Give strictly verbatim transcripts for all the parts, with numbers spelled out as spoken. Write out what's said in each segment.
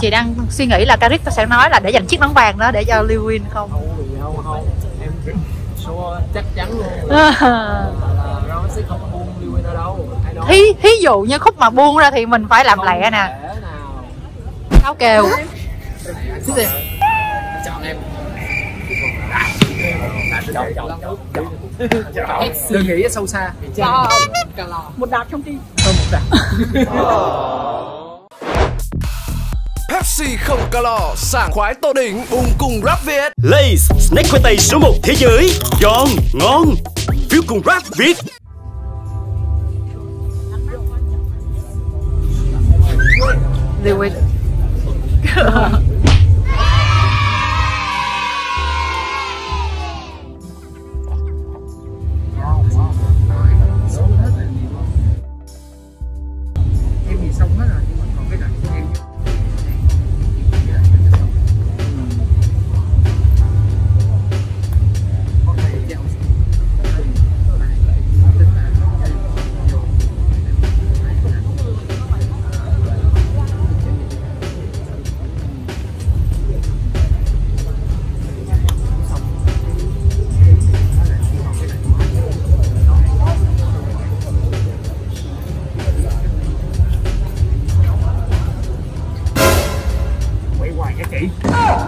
Chị đang suy nghĩ là Karik sẽ nói là để dành chiếc nón vàng đó để cho Lil'Wuyn không? Không, không, em số chắc chắn luôn là, là nó sẽ không buông Lil'Wuyn ở đâu. Thí, thí dụ như khúc mà buông ra thì mình phải làm lẹ nè. Tháo kèo. Chọn em. Đừng nghĩ sâu xa. Một đạp trong đi. Không, một đạp. Pepsi không calo, sảng khoái tô đỉnh, uống cùng Rap Việt. Lace Snake khoai tây số một thế giới, giòn, ngon. Phiếu cùng Rap Việt. Lil'Wuyn.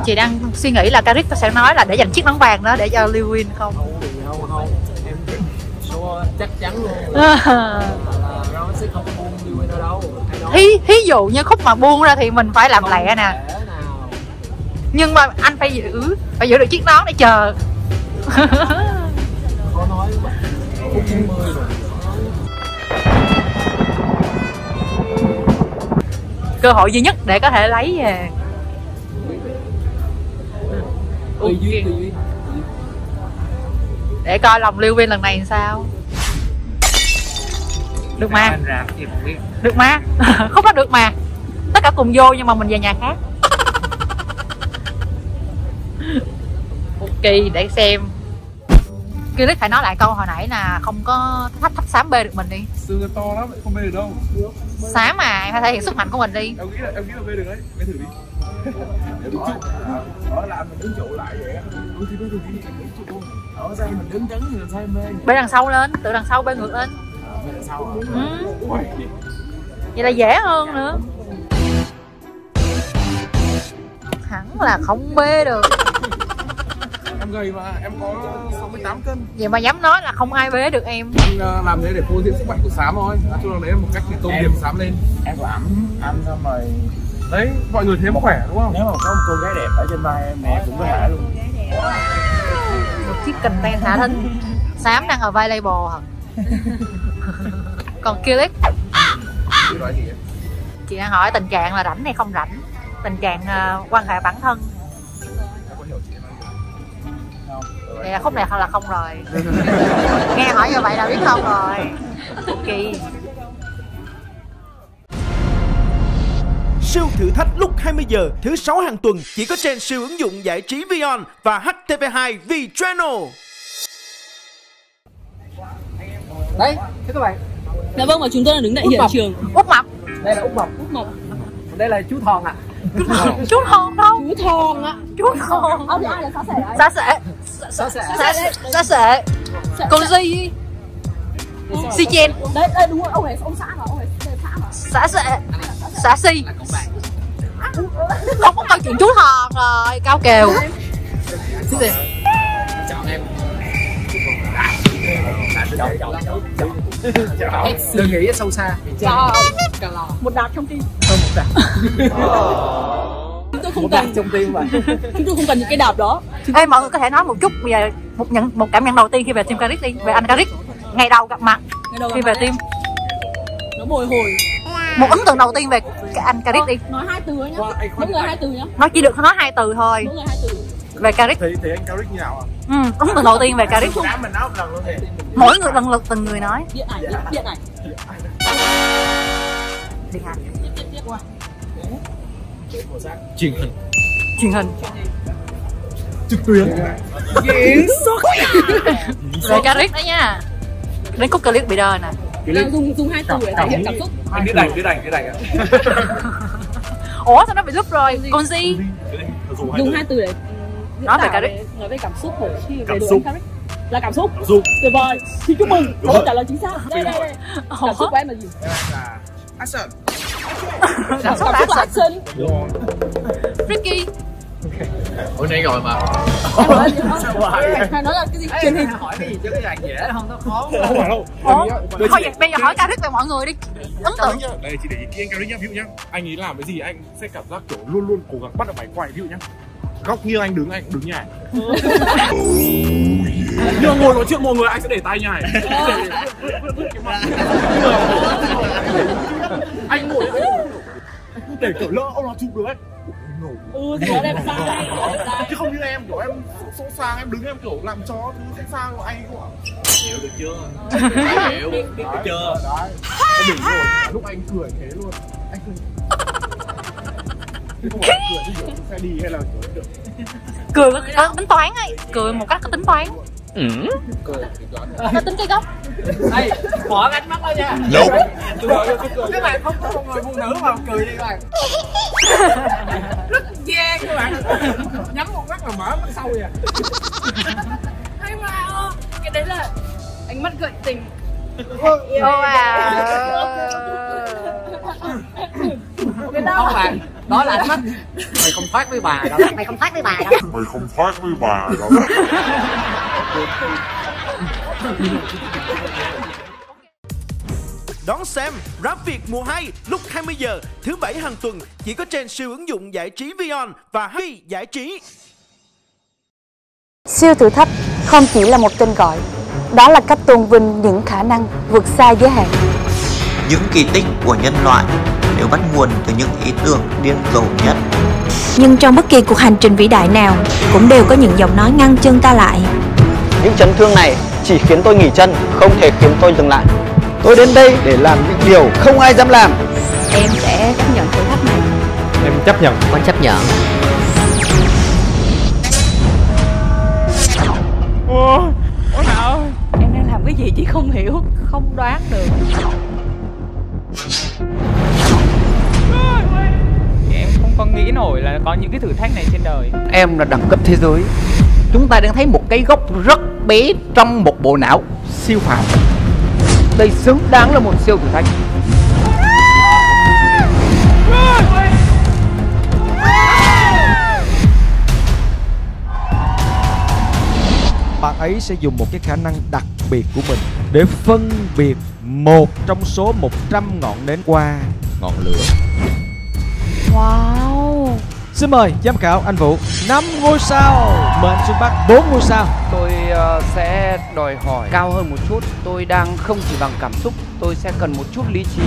Chị đang suy nghĩ là Karik sẽ nói là để dành chiếc nón vàng đó để cho Lil'Wuyn không? Không, không, em số chắc chắn luôn là, là nó sẽ không buông Lil'Wuyn ở đâu. Thí, thí dụ như khúc mà buông ra thì mình phải làm không lẹ nè. Nhưng mà anh phải giữ phải giữ được chiếc nón để chờ. Có nói mà, phút chín mươi rồi. Cơ hội duy nhất để có thể lấy về. Okay. Tư duy, tư duy. Để coi lòng Lil'Wuyn lần này làm sao. Được mà. Được mà. Không có được mà. Tất cả cùng vô nhưng mà mình về nhà khác. Ok, để xem. Karik phải nói lại câu hồi nãy là không có thách thách xám bê được mình đi. Xương to lắm, không bê được đâu. Xám mà, phải thể hiện sức mạnh của mình đi. Em nghĩ là, em nghĩ là bê được đấy, bê thử đi. Bê đằng sau lên, tự đằng sau bê ngược lên. Ừ. Vậy là dễ hơn nữa. Hẳn là không bê được. Em gầy mà, em có sáu mươi tám cân. Vậy mà dám nói là không ai bế được em. Em làm thế để phô diễn sức mạnh của xám thôi. Nói chung là đấy là một cách để tôn điểm xám lên. Em làm ăn xong rồi đấy, mọi người thấy khỏe đúng không? Nếu mà có một cô gái đẹp ở trên vai em mẹ cũng có hả luôn. Một chiếc content hả Thinh? Xám đang ở vai label hả? Còn Karik? Chị đang hỏi tình trạng là rảnh hay không rảnh? Tình trạng uh, quan hệ bản thân. Vậy là khúc này là không rồi. Nghe hỏi như vậy là biết không rồi. Kỳ. Siêu thử thách lúc hai mươi giờ thứ sáu hàng tuần chỉ có trên siêu ứng dụng giải trí VieON và H T V hai V Channel. Đấy, thế các bạn. Dạ vâng, và chúng tôi đang đứng tại hiện trường. Út Mập. Đây là Út Mập. Út Mập. Đây là chú Thòn ạ. Chú Thòn đâu? Chú Thòn ạ. Chú Thòn. Ông ai là xá xệ đấy? Xá xệ. Xá xệ. Xá xệ. Còn gì? Si Chen. Đấy, đây đúng rồi, ông này ông xã mà, ông này xã xệ. Xã Si. Không có câu chuyện chú Thòn rồi. Cao Kiều. Chọn em. Đừng nghĩ sâu xa. Một đạp trong tim. Không, một đạp. Chúng tôi không cần trong tim mà. Chúng tôi không cần những cái đạp đó. Ê, mọi người có thể nói một chút về một nhận một cảm nhận đầu tiên khi về team Karik đi, về anh Karik ngày đầu gặp mặt khi về team. Nó bồi hồi. Một ấn tượng đầu tiên về anh Karik đi. Nói hai từ nhá. Mỗi người hai từ nhá. Nói chỉ được nói hai từ thôi. Mỗi người hai từ. Về Karik thì thì anh Karik như nào ạ? Ừ, ấn tượng đầu tiên về Karik. Mình nói một lần luôn thì. Mỗi người lần lượt từng người nói. Điện ảnh, điện ảnh. Điện ảnh. Truyền hình. Truyền hình. Trực tuyến. Về Karik đó nha. Đến khúc clip bị đờ nè. Dùng dùng hai từ để thể hiện cảm xúc. Điện ảnh, điện ảnh, điện ảnh. Ủa sao nó bị lúp rồi? Còn gì? Dùng hai từ để nói về Karik, nói về cảm xúc của về đội anh Karik là cảm xúc. Tuyệt vời. Thì chúc mừng, câu trả lời chính xác. Đây đây đây. Cảm xúc của em là gì? Em là action. Cảm xúc là action. Ricky. Bữa nay rồi mà. Hay nói là cái gì? Truyền hình hỏi gì chứ cái này dễ không, nó khó. Không phải đâu. Thôi vậy bây giờ hỏi Karik về mọi người đi. Ấn tượng. Đây chị để ý kỹ anh Karik nhá, ví dụ nhá. Anh ấy làm cái gì anh sẽ cảm giác kiểu luôn luôn cố gắng bắt được máy quay, ví dụ nhá. Góc nghiêng anh đứng anh đứng nhảy. Nhưng ngồi nói chuyện mọi người anh sẽ để tay nhảy. Anh ngồi để kiểu lỡ ông nó chụp được ấy. Ừ, nó đẹp sai, chứ không như em kiểu em sẵn sàng em đứng em kiểu làm chó thứ sẵn sàng của anh của. Hiểu được chưa? Hiểu được chưa? Đấy. Em đỉnh rồi. Lúc anh cười thế luôn. Anh cười. Không phải cười thì kiểu xe đi hay là kiểu được. Cười có cái tính toán ấy, cười một cách có tính toán. Ừ. Cười nó tính cái góc. Đây, bỏ ánh mắt thôi nha. Các bạn không có một người phụ nữ mà cười đi các bạn. Rất dê các bạn. Nhắm một mắt là mở mắt sâu vậy. Hay quá. Wow. Cái đấy là ánh mắt gợi tình. Yêu à. Cái đó không bạn, đó là ánh mắt. Mày không thoát với bà đó. Mày không thoát với bà đó. Mày không thoát với bà đó. Đón xem Rap Việt mùa hai lúc hai mươi giờ thứ bảy hàng tuần chỉ có trên siêu ứng dụng giải trí VieON và hát tê vê giải trí. Siêu thử thách không chỉ là một tên gọi, đó là cách tôn vinh những khả năng vượt xa giới hạn. Những kỳ tích của nhân loại đều bắt nguồn từ những ý tưởng điên rồ nhất. Nhưng trong bất kỳ cuộc hành trình vĩ đại nào cũng đều có những giọng nói ngăn chân ta lại. Những chấn thương này chỉ khiến tôi nghỉ chân, không thể khiến tôi dừng lại. Tôi đến đây để làm những điều không ai dám làm. Em sẽ chấp nhận thử thách này. Em chấp nhận. Con chấp nhận. Ủa, ủa nào? Em đang làm cái gì chị không hiểu, không đoán được. Em không có nghĩ nổi là có những cái thử thách này trên đời. Em là đẳng cấp thế giới. Chúng ta đang thấy một cái góc rất bé trong một bộ não siêu phàm. Đây xứng đáng là một siêu thử thách. Bạn ấy sẽ dùng một cái khả năng đặc biệt của mình để phân biệt một trong số một trăm ngọn nến qua ngọn lửa. Wow. Xin mời giám khảo anh Vũ. Năm ngôi sao. Mệnh Xuân Bắc bốn ngôi sao. Tôi uh, sẽ đòi hỏi cao hơn một chút. Tôi đang không chỉ bằng cảm xúc, tôi sẽ cần một chút lý trí.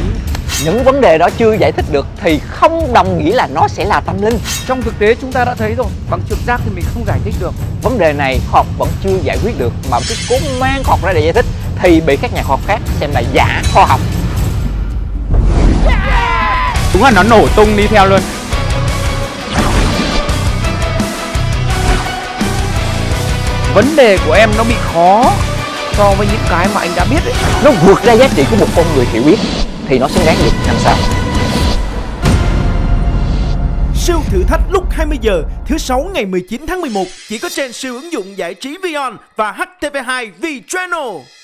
Những vấn đề đó chưa giải thích được thì không đồng nghĩa là nó sẽ là tâm linh. Trong thực tế chúng ta đã thấy rồi, bằng trực giác thì mình không giải thích được. Vấn đề này khoa học vẫn chưa giải quyết được, mà cái cố mang khoa học ra để giải thích thì bị các nhà khoa học khác xem là giả khoa học. Đúng là nó nổ tung đi theo luôn. Vấn đề của em nó bị khó so với những cái mà anh đã biết ấy. Nó vượt ra giá trị của một con người hiểu biết thì nó xứng đáng được làm sao. Siêu thử thách lúc hai mươi giờ thứ sáu ngày mười chín tháng mười một chỉ có trên siêu ứng dụng giải trí VieON và hát tê vê hai V Channel.